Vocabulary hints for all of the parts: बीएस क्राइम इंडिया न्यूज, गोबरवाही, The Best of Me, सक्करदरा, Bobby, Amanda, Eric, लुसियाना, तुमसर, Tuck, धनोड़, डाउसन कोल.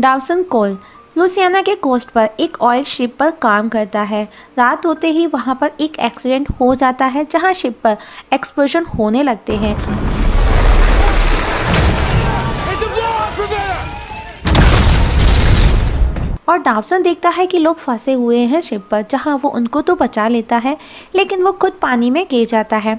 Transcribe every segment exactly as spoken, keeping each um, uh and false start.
डाउसन कोल लुसियाना के कोस्ट पर एक ऑयल शिप पर काम करता है। रात होते ही वहां पर एक एक्सीडेंट हो जाता है जहां शिप पर एक्सप्लोजन होने लगते हैं। और डाउसन देखता है कि लोग फंसे हुए हैं शिप पर, जहां वो उनको तो बचा लेता है लेकिन वो खुद पानी में गिर जाता है।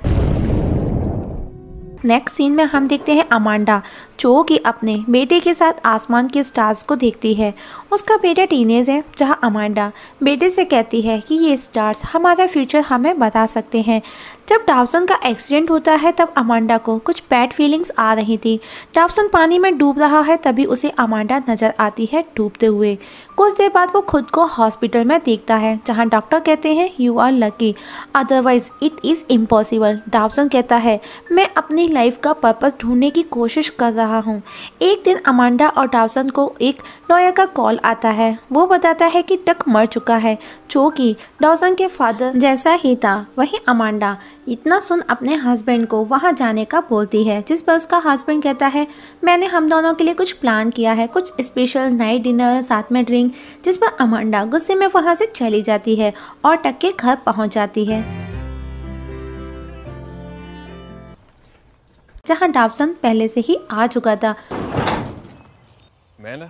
नेक्स्ट सीन में हम देखते हैं अमांडा, जो कि अपने बेटे के साथ आसमान के स्टार्स को देखती है। उसका बेटा टीनेज है, जहां अमांडा बेटे से कहती है कि ये स्टार्स हमारा फ्यूचर हमें बता सकते हैं। जब डाउसन का एक्सीडेंट होता है तब अमांडा को कुछ बैड फीलिंग्स आ रही थी। डाउसन पानी में डूब रहा है तभी उसे अमांडा नज़र आती है डूबते हुए। कुछ देर बाद वो खुद को हॉस्पिटल में देखता है जहाँ डॉक्टर कहते हैं you are lucky otherwise it is impossible. Dawson कहता है मैं अपनी लाइफ का पर्पस ढूंढने की कोशिश कर रहा हूँ। एक दिन अमांडा और डाउसन को एक लॉयर का कॉल आता है। वो बताता है कि टक मर चुका है, जो कि डाउसन के फादर जैसा ही था। वहीं अमांडा इतना सुन अपने हस्बैंड को वहाँ जाने का बोलती है, जिस पर उसका हस्बैंड कहता है मैंने हम दोनों के लिए कुछ प्लान किया है, कुछ स्पेशल नाइट डिनर साथ में ड्रिंक, जिस पर अमांडा गुस्से में वहाँ से चली जाती है और टक के घर पहुँच जाती है, जहां डाउसन पहले से ही आ चुका था। Amanda?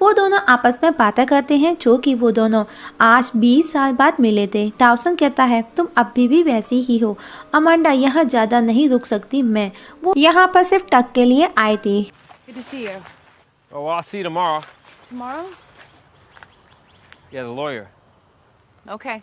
वो दोनों आपस में बातें करते हैं, जो कि वो दोनों आज बीस साल बाद मिले थे। डाउसन कहता है तुम अभी भी वैसी ही हो अमांडा, यहाँ ज़्यादा नहीं रुक सकती मैं। वो यहाँ पर सिर्फ टक के लिए आई थी। Good to see you. Oh, I'll see you tomorrow. Tomorrow? Yeah, the lawyer. Okay.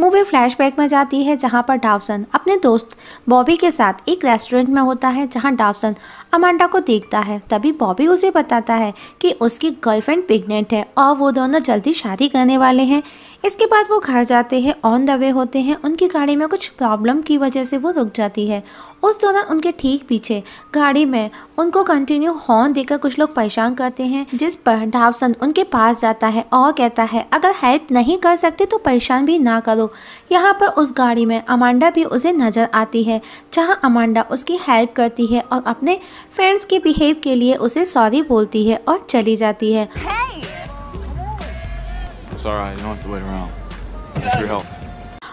Movie flashback में जाती है जहां पर डाउसन अपने दोस्त बॉबी के साथ एक रेस्टोरेंट में होता है, जहां डाउसन अमांडा को देखता है। तभी बॉबी उसे बताता है कि उसकी गर्लफ्रेंड प्रेग्नेंट है और वो दोनों जल्दी शादी करने वाले हैं। इसके बाद वो घर जाते हैं, ऑन द वे होते हैं। उनकी गाड़ी में कुछ प्रॉब्लम की वजह से वो रुक जाती है। उस दौरान उनके ठीक पीछे गाड़ी में उनको कंटिन्यू हॉर्न देकर कुछ लोग परेशान करते हैं, जिस पर डाउसन उनके पास जाता है और कहता है अगर हेल्प नहीं कर सकते तो परेशान भी ना करो। यहाँ पर उस गाड़ी में अमांडा भी उसे नज़र आती है, जहाँ अमांडा उसकी हेल्प करती है और अपने फ्रेंड्स के बिहेव के लिए उसे सॉरी बोलती है और चली जाती है।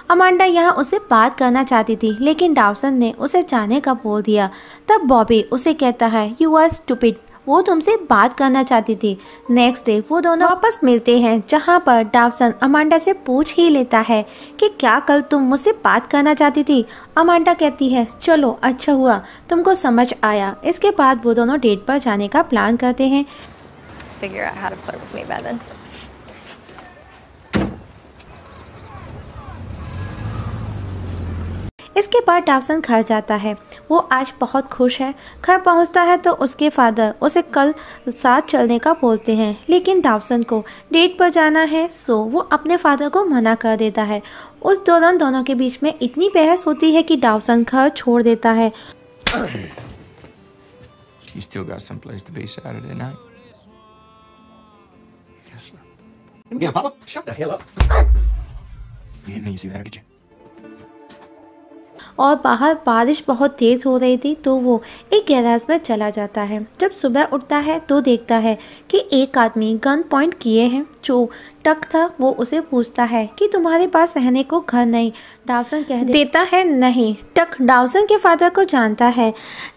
अमांडा यहाँ उसे बात करना चाहती थी लेकिन डाउसन ने उसे जाने का बोल दिया। तब बॉबी उसे कहता है यू आर स्टूपिड, वो तुमसे बात करना चाहती थी। नेक्स्ट डे वो दोनों वापस मिलते हैं, जहाँ पर डाउसन अमांडा से पूछ ही लेता है कि क्या कल तुम मुझसे बात करना चाहती थी। अमांडा कहती है चलो अच्छा हुआ तुमको समझ आया। इसके बाद वो दोनों डेट पर जाने का प्लान करते हैं। इसके बाद डाउसन घर जाता है। वो आज बहुत खुश है। घर पहुंचता है तो उसके फादर उसे कल साथ चलने का बोलते हैं, लेकिन डाउसन को डेट पर जाना है सो वो अपने फादर को मना कर देता है। उस दौरान दोनों के बीच में इतनी बहस होती है कि डाउसन घर छोड़ देता है। और बाहर बारिश बहुत तेज़ हो रही थी तो वो एक गैराज में चला जाता है। जब सुबह उठता है तो देखता है कि एक आदमी गन पॉइंट किए हैं, जो टक था। वो उसे पूछता है कि तुम्हारे पास रहने को घर नहीं। डाउसन कह देता है नहीं। टक डाउसन के फादर को जानता है,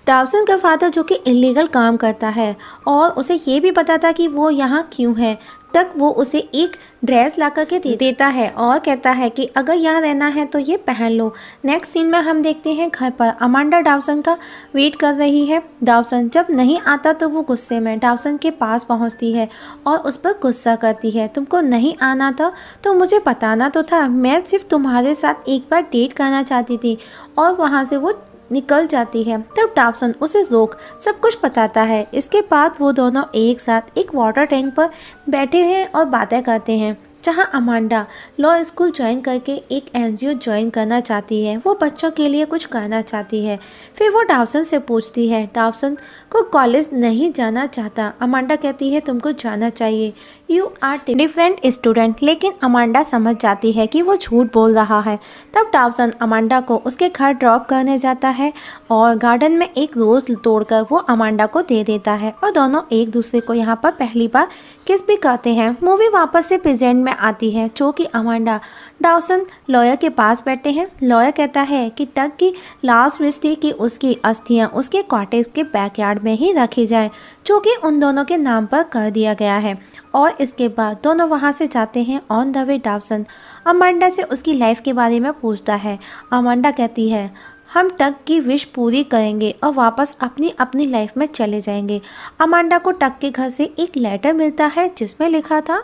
डाउसन का फादर जो कि इलीगल काम करता है, और उसे ये भी पता था कि वो यहाँ क्यों है। तक वो उसे एक ड्रेस ला कर के दे देता है और कहता है कि अगर यहाँ रहना है तो ये पहन लो। नेक्स्ट सीन में हम देखते हैं घर पर अमांडा डाउसन का वेट कर रही है। डाउसन जब नहीं आता तो वो गुस्से में डाउसन के पास पहुँचती है और उस पर गुस्सा करती है। तुमको नहीं आना था तो मुझे बताना तो था, मैं सिर्फ तुम्हारे साथ एक बार डेट करना चाहती थी। और वहाँ से वो निकल जाती है। तब डाउसन उसे रोक सब कुछ बताता है। इसके बाद वो दोनों एक साथ एक वाटर टैंक पर बैठे हैं और बातें करते हैं। जहां अमांडा लॉ स्कूल ज्वाइन करके एक एनजीओ ज्वाइन करना चाहती है। वो बच्चों के लिए कुछ करना चाहती है। फिर वो डॉसन से पूछती है, डॉसन को कॉलेज नहीं जाना चाहता। अमांडा कहती है तुमको जाना चाहिए, यू आर डिफरेंट स्टूडेंट। लेकिन अमांडा समझ जाती है कि वो झूठ बोल रहा है। तब डॉसन अमांडा को उसके घर ड्रॉप करने जाता है और गार्डन में एक रोज़ तोड़कर वो अमांडा को दे देता है और दोनों एक दूसरे को यहाँ पर पहली बार किस भी करते हैं। मूवी वापस से प्रेजेंट में आती है जो कि अमांडा डॉसन लॉयर के पास बैठे हैं। लॉयर कहता है कि टक की लास्ट विश थी कि उसकी अस्थियाँ उसके कॉटेज के बैकयार्ड में ही रखी जाए, जो कि उन दोनों के नाम पर कर दिया गया है। और इसके बाद दोनों वहाँ से जाते हैं। On the way Dawson Amanda से उसकी लाइफ के बारे में पूछता है। अमांडा कहती है हम टक की विश पूरी करेंगे और वापस अपनी अपनी लाइफ में चले जाएंगे। अमांडा को टक के घर से एक लेटर मिलता है जिसमें लिखा था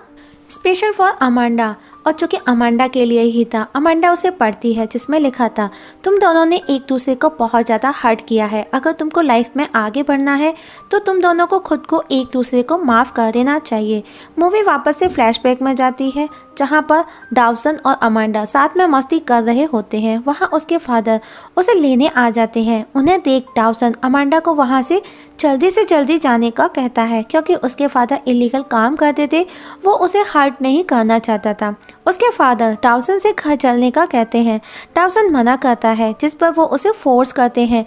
स्पेशल फॉर अमांडा, और जो कि अमांडा के लिए ही था। अमांडा उसे पढ़ती है जिसमें लिखा था तुम दोनों ने एक दूसरे को बहुत ज़्यादा हर्ट किया है। अगर तुमको लाइफ में आगे बढ़ना है तो तुम दोनों को खुद को एक दूसरे को माफ़ कर देना चाहिए। मूवी वापस से फ्लैशबैक में जाती है जहाँ पर डॉसन और अमांडा साथ में मस्ती कर रहे होते हैं। वहाँ उसके फादर उसे लेने आ जाते हैं। उन्हें देख डॉसन अमांडा को वहाँ से जल्दी से जल्दी जाने का कहता है क्योंकि उसके फादर इलीगल काम करते थे, वो उसे हर्ट नहीं करना चाहता था। उसके फादर डॉसन से घर चलने का कहते हैं। डॉसन मना करता है जिस पर वो उसे फोर्स करते हैं।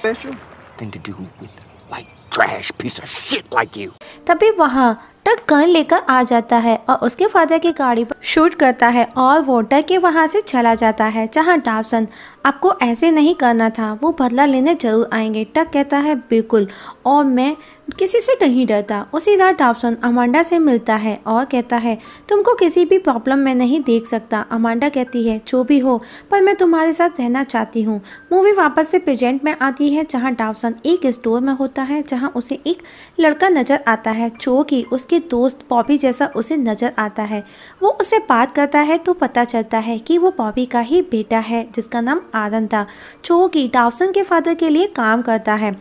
तभी वहाँ टक गन लेकर आ जाता है और उसके फादर की गाड़ी पर शूट करता है और वो डर के वहाँ से चला जाता है। जहाँ डॉसन आपको ऐसे नहीं करना था, वो बदला लेने जरूर आएंगे। टक कहता है बिल्कुल, और मैं किसी से नहीं डरता। उसी रात डॉसन अमांडा से मिलता है और कहता है तुमको किसी भी प्रॉब्लम में नहीं देख सकता। अमांडा कहती है जो भी हो पर मैं तुम्हारे साथ रहना चाहती हूँ। मूवी वापस से प्रेजेंट में आती है जहाँ डॉसन एक स्टोर में होता है जहाँ उसे एक लड़का नज़र आता है जो कि उसके दोस्त बॉबी जैसा उसे नज़र आता है। वो उससे बात करता है तो पता चलता है कि वो बॉबी का ही बेटा है जिसका नाम आदन था, जो कि डॉसन के फादर के लिए काम करता है।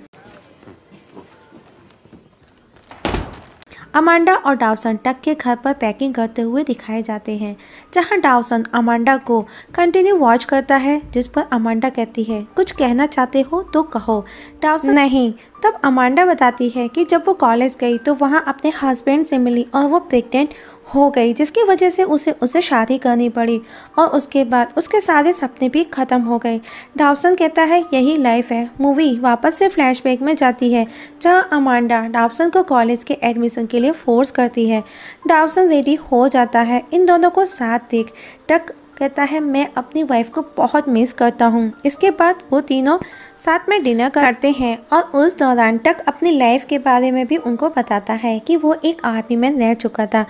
अमांडा और डॉसन टक के घर पर पैकिंग करते हुए दिखाए जाते हैं जहां डॉसन अमांडा को कंटिन्यू वॉच करता है जिस पर अमांडा कहती है कुछ कहना चाहते हो तो कहो। डॉसन नहीं। तब अमांडा बताती है कि जब वो कॉलेज गई तो वहां अपने हस्बैंड से मिली और वो प्रेग्नेंट हो गई जिसकी वजह से उसे उसे शादी करनी पड़ी और उसके बाद उसके सारे सपने भी ख़त्म हो गए। डॉसन कहता है यही लाइफ है। मूवी वापस से फ्लैशबैक में जाती है जहां अमांडा डॉसन को कॉलेज के एडमिशन के लिए फोर्स करती है। डॉसन रेडी हो जाता है। इन दोनों को साथ देख टक कहता है मैं अपनी वाइफ को बहुत मिस करता हूँ। इसके बाद वो तीनों साथ में डिनर करते हैं और उस दौरान टक अपनी लाइफ के बारे में भी उनको बताता है कि वो एक आर्मी में रह चुका था।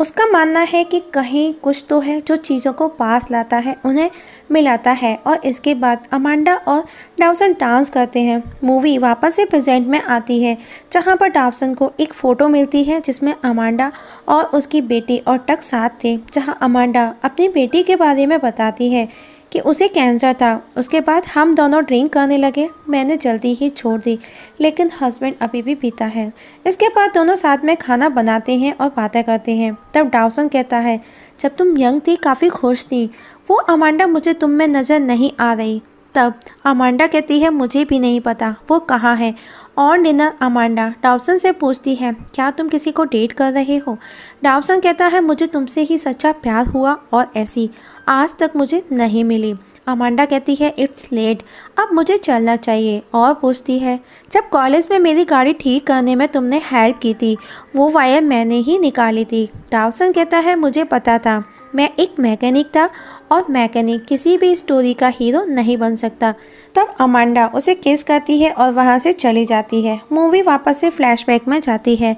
उसका मानना है कि कहीं कुछ तो है जो चीज़ों को पास लाता है, उन्हें मिलाता है। और इसके बाद अमांडा और डॉसन डांस करते हैं। मूवी वापस से प्रेजेंट में आती है जहां पर डॉसन को एक फ़ोटो मिलती है जिसमें अमांडा और उसकी बेटी और टक साथ थे। जहां अमांडा अपनी बेटी के बारे में बताती है कि उसे कैंसर था। उसके बाद हम दोनों ड्रिंक करने लगे, मैंने जल्दी ही छोड़ दी लेकिन हस्बैंड अभी भी पीता है। इसके बाद दोनों साथ में खाना बनाते हैं और बातें करते हैं। तब डॉसन कहता है जब तुम यंग थी काफ़ी खुश थी, वो अमांडा मुझे तुम में नज़र नहीं आ रही। तब अमांडा कहती है मुझे भी नहीं पता वो कहाँ है। ऑन डिनर अमांडा डॉसन से पूछती है क्या तुम किसी को डेट कर रहे हो। डॉसन कहता है मुझे तुमसे ही सच्चा प्यार हुआ और ऐसी आज तक मुझे नहीं मिली। अमांडा कहती है इट्स लेट, अब मुझे चलना चाहिए। और पूछती है जब कॉलेज में मेरी गाड़ी ठीक करने में तुमने हेल्प की थी, वो वायर मैंने ही निकाली थी। डॉसन कहता है मुझे पता था, मैं एक मैकेनिक था और मैकेनिक किसी भी स्टोरी का हीरो नहीं बन सकता। तब अमांडा उसे किस करती है और वहाँ से चली जाती है। मूवी वापस से फ्लैशबैक में जाती है।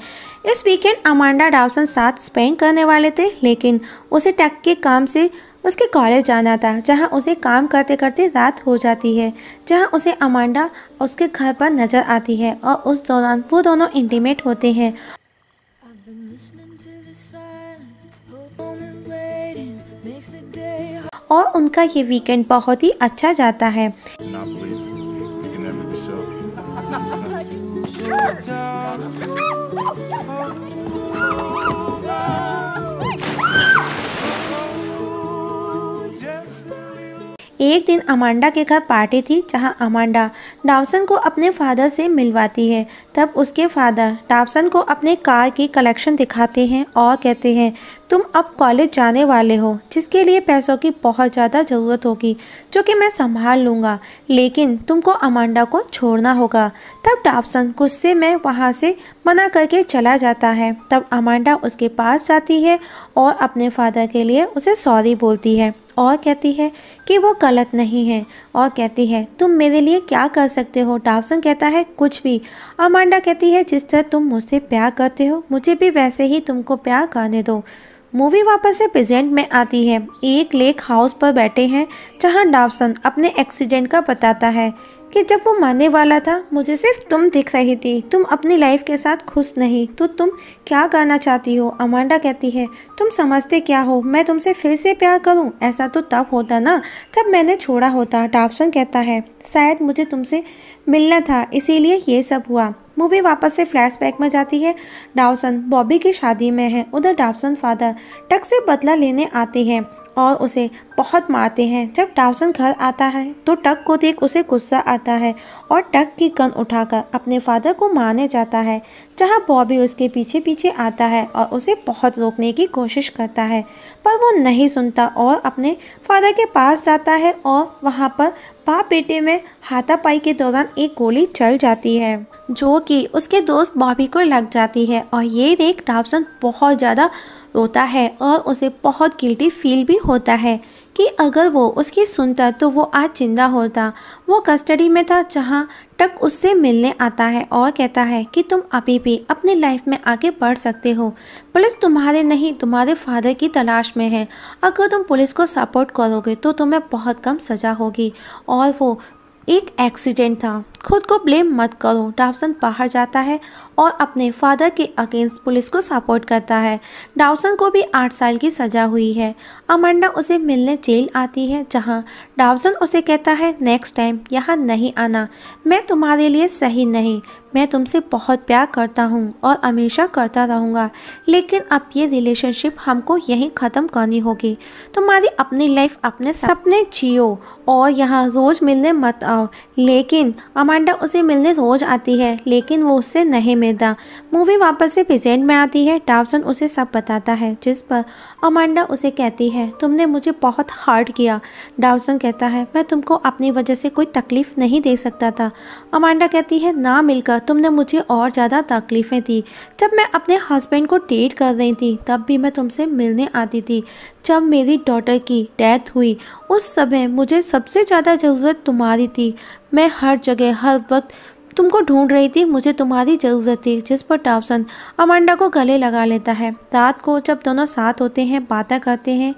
इस वीकेंड अमांडा डॉसन साथ स्पेंड करने वाले थे लेकिन उसे टक के काम से उसके कॉलेज जाना था जहां उसे काम करते करते रात हो जाती है। जहां उसे अमांडा उसके घर पर नज़र आती है और उस दौरान वो दोनों इंटीमेट होते हैं। और उनका ये वीकेंड बहुत ही अच्छा जाता है। एक दिन अमांडा के घर पार्टी थी जहां अमांडा डॉसन को अपने फादर से मिलवाती है। तब उसके फादर डॉसन को अपने कार की कलेक्शन दिखाते हैं और कहते हैं तुम अब कॉलेज जाने वाले हो जिसके लिए पैसों की बहुत ज़्यादा ज़रूरत होगी जो कि मैं संभाल लूँगा, लेकिन तुमको अमांडा को छोड़ना होगा। तब डॉसन गुस्से में वहाँ से मना करके चला जाता है। तब अमांडा उसके पास जाती है और अपने फादर के लिए उसे सॉरी बोलती है और कहती है कि वो गलत नहीं है और कहती है तुम मेरे लिए क्या कर सकते हो। डॉसन कहता है कुछ भी। अमांडा कहती है जिस तरह तुम मुझसे प्यार करते हो मुझे भी वैसे ही तुमको प्यार करने दो। मूवी वापस से प्रेजेंट में आती है। एक लेक हाउस पर बैठे हैं जहां डॉसन अपने एक्सीडेंट का बताता है कि जब वो मरने वाला था मुझे सिर्फ तुम दिख रही थी, तुम अपनी लाइफ के साथ खुश नहीं, तो तुम क्या करना चाहती हो। अमांडा कहती है तुम समझते क्या हो, मैं तुमसे फिर से प्यार करूं, ऐसा तो तब होता ना जब मैंने छोड़ा होता। डॉसन कहता है शायद मुझे तुमसे मिलना था इसीलिए ये सब हुआ। मूवी वापस से फ्लैशबैक में जाती है। डॉसन बॉबी की शादी में है। उधर डॉसन फादर टक से बदला लेने आते हैं और उसे बहुत मारते हैं। जब डॉसन घर आता है तो टक को देख उसे गुस्सा आता है और टक की गन उठाकर अपने फादर को मारने जाता है, जहां बॉबी उसके पीछे पीछे आता है और उसे बहुत रोकने की कोशिश करता है पर वो नहीं सुनता और अपने फादर के पास जाता है और वहां पर बाप बेटे में हाथापाई के दौरान एक गोली चल जाती है जो कि उसके दोस्त बॉबी को लग जाती है और ये देख डॉसन बहुत ज़्यादा रोता है और उसे बहुत गिल्टी फील भी होता है कि अगर वो उसकी सुनता तो वो आज जिंदा होता। वो कस्टडी में था जहाँ टक उससे मिलने आता है और कहता है कि तुम अभी भी अपनी लाइफ में आगे बढ़ सकते हो, पुलिस तुम्हारे नहीं तुम्हारे फादर की तलाश में है, अगर तुम पुलिस को सपोर्ट करोगे तो तुम्हें बहुत कम सज़ा होगी और वो एक एक्सीडेंट था, खुद को ब्लेम मत करो। डॉसन बाहर जाता है और अपने फादर के अगेंस्ट पुलिस को सपोर्ट करता है। डॉसन को भी आठ साल की सज़ा हुई है। अमांडा उसे मिलने जेल आती है जहां डॉसन उसे कहता है नेक्स्ट टाइम यहां नहीं आना, मैं तुम्हारे लिए सही नहीं, मैं तुमसे बहुत प्यार करता हूं और हमेशा करता रहूंगा, लेकिन अब ये रिलेशनशिप हमको यहीं ख़त्म करनी होगी, तुम्हारी अपनी लाइफ अपने सपने जियो और यहाँ रोज़ मिलने मत आओ। लेकिन अमांडा उसे मिलने रोज़ आती है लेकिन वो उससे नहीं मिलता। मूवी वापस से प्रेजेंट में आती है। डॉसन उसे सब बताता है जिस पर अमांडा उसे कहती है तुमने मुझे बहुत हर्ट किया। डॉसन कहता है मैं तुमको अपनी वजह से कोई तकलीफ़ नहीं दे सकता था। अमांडा कहती है ना मिलकर तुमने मुझे और ज़्यादा तकलीफ़ें दी, जब मैं अपने हस्बैंड को डेट कर रही थी तब भी मैं तुमसे मिलने आती थी, जब मेरी डॉटर की डेथ हुई उस समय मुझे सबसे ज़्यादा ज़रूरत तुम्हारी थी, मैं हर जगह हर वक्त तुमको ढूंढ रही थी, मुझे तुम्हारी ज़रूरत थी। जिस पर डॉसन अमांडा को गले लगा लेता है। रात को जब दोनों साथ होते हैं बातें करते हैं,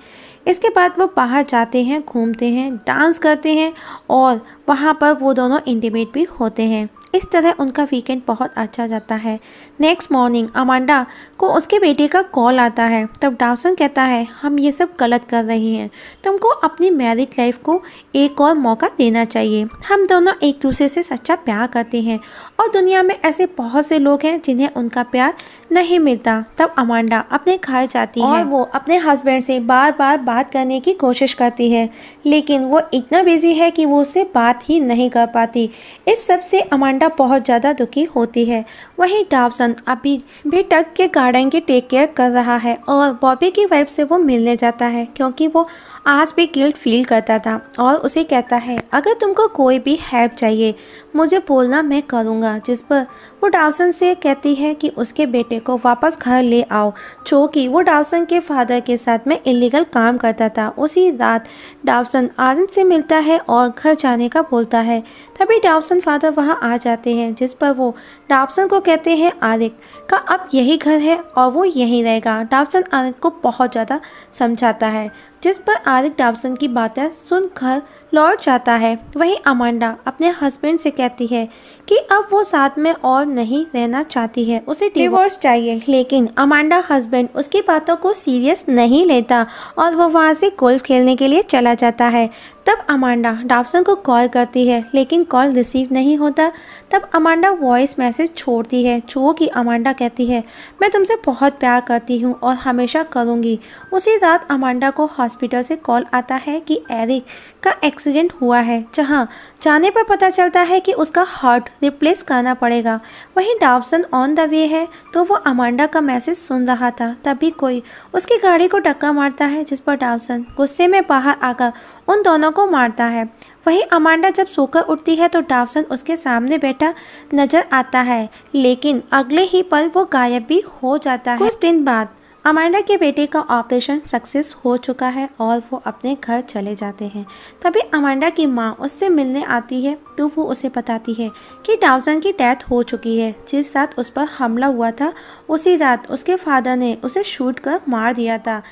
इसके बाद वो बाहर जाते हैं, घूमते हैं, डांस करते हैं और वहाँ पर वो दोनों इंटीमेट भी होते हैं। इस तरह उनका वीकेंड बहुत अच्छा जाता है। नेक्स्ट मॉर्निंग अमांडा को उसके बेटे का कॉल आता है। तब डॉसन कहता है हम ये सब गलत कर रहे हैं, तुमको अपनी मैरिड लाइफ को एक और मौका देना चाहिए, हम दोनों एक दूसरे से सच्चा प्यार करते हैं और दुनिया में ऐसे बहुत से लोग हैं जिन्हें उनका प्यार नहीं मिलता। तब अमांडा अपने घर जाती है और वो अपने हस्बैंड से बार बार बात करने की कोशिश करती है लेकिन वो इतना बिजी है कि वो उससे बात ही नहीं कर पाती। इस सब से अमांडा बहुत ज़्यादा दुखी होती है। वहीं डॉसन अभी भी टक के गार्डन की टेक केयर कर रहा है और बॉबी की वाइफ से वो मिलने जाता है क्योंकि वो आज भी गिल्ट फील करता था और उसे कहता है अगर तुमको कोई भी हेल्प चाहिए मुझे बोलना, मैं करूँगा। जिस पर वो डॉसन से कहती है कि उसके बेटे को वापस घर ले आओ जो कि वो डॉसन के फादर के साथ में इलीगल काम करता था। उसी रात डॉसन आर्यन से मिलता है और घर जाने का बोलता है। तभी डॉसन फादर वहाँ आ जाते हैं जिस पर वो डॉसन को कहते हैं आर्यन का अब यही घर है और वो यहीं रहेगा। डॉसन आर्यन को बहुत ज़्यादा समझाता है जिस पर आर्यन डॉसन की बातें सुनकर लौट जाता है। वहीं अमांडा अपने हस्बैंड से कहती है कि अब वो साथ में और नहीं रहना चाहती है, उसे डिवोर्स चाहिए। लेकिन अमांडा हस्बैंड उसकी बातों को सीरियस नहीं लेता और वो वहाँ से गोल्फ खेलने के लिए चला जाता है। तब अमांडा डॉसन को कॉल करती है लेकिन कॉल रिसीव नहीं होता। तब अमांडा वॉइस मैसेज छोड़ती है जो कि अमांडा कहती है मैं तुमसे बहुत प्यार करती हूँ और हमेशा करूँगी। उसी रात अमांडा को हॉस्पिटल से कॉल आता है कि एरिक का एक्सीडेंट हुआ है, जहाँ जाने पर पता चलता है कि उसका हार्ट रिप्लेस करना पड़ेगा। वहीं डॉसन ऑन द वे है तो वो अमांडा का मैसेज सुन रहा था, तभी कोई उसकी गाड़ी को धक्का मारता है जिस पर डॉसन गुस्से में बाहर आकर उन दोनों को मारता है। वहीं अमांडा जब सोकर उठती है तो डॉसन उसके सामने बैठा नजर आता है, लेकिन अगले ही पल वो गायब भी हो जाता है। कुछ दिन बाद अमांडा के बेटे का ऑपरेशन सक्सेस हो चुका है और वो अपने घर चले जाते हैं। तभी अमांडा की माँ उससे मिलने आती है तो वो उसे बताती है कि डॉसन की डेथ हो चुकी है। जिस रात उस पर हमला हुआ था उसी रात उसके फादर ने उसे शूट कर मार दिया था।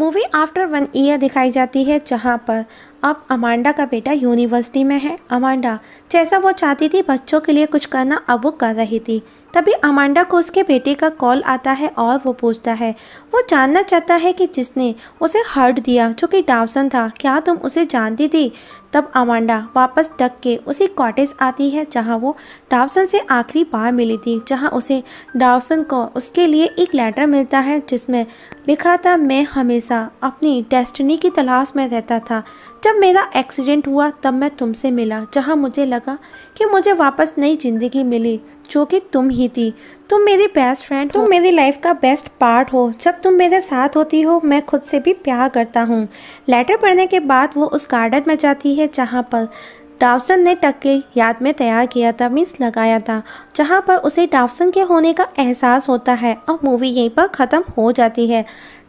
मूवी आफ्टर वन ईयर दिखाई जाती है, जहाँ पर अब अमांडा का बेटा यूनिवर्सिटी में है। अमांडा जैसा वो चाहती थी बच्चों के लिए कुछ करना, अब वो कर रही थी। तभी अमांडा को उसके बेटे का कॉल आता है और वो पूछता है, वो जानना चाहता है कि जिसने उसे हर्ट दिया जो कि डॉसन था, क्या तुम उसे जानती थी। तब अमांडा वापस टक के उसी कॉटेज आती है जहाँ वो डॉसन से आखिरी बार मिली थी, जहाँ उसे डॉसन को उसके लिए एक लेटर मिलता है जिसमें लिखा था मैं हमेशा अपनी डेस्टिनी की तलाश में रहता था। जब मेरा एक्सीडेंट हुआ तब मैं तुमसे मिला, जहाँ मुझे लगा कि मुझे वापस नई ज़िंदगी मिली जो कि तुम ही थी। तुम मेरी बेस्ट फ्रेंड, तुम मेरी लाइफ का बेस्ट पार्ट हो। जब तुम मेरे साथ होती हो मैं खुद से भी प्यार करता हूँ। लेटर पढ़ने के बाद वो उस गार्डन में जाती है जहाँ पर डॉसन ने टक के याद में तैयार किया था, मीन्स लगाया था, जहाँ पर उसे डॉसन के होने का एहसास होता है। और मूवी यहीं पर ख़त्म हो जाती है।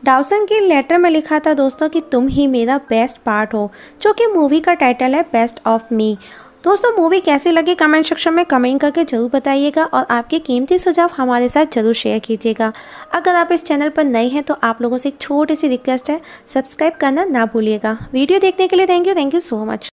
डॉसन के लेटर में लिखा था दोस्तों कि तुम ही मेरा बेस्ट पार्ट हो, जो कि मूवी का टाइटल है बेस्ट ऑफ मी। दोस्तों मूवी कैसी लगी कमेंट सेक्शन में कमेंट करके जरूर बताइएगा और आपके कीमती सुझाव हमारे साथ जरूर शेयर कीजिएगा। अगर आप इस चैनल पर नए हैं तो आप लोगों से एक छोटी सी रिक्वेस्ट है, सब्सक्राइब करना ना भूलिएगा। वीडियो देखने के लिए thank you, thank you so much.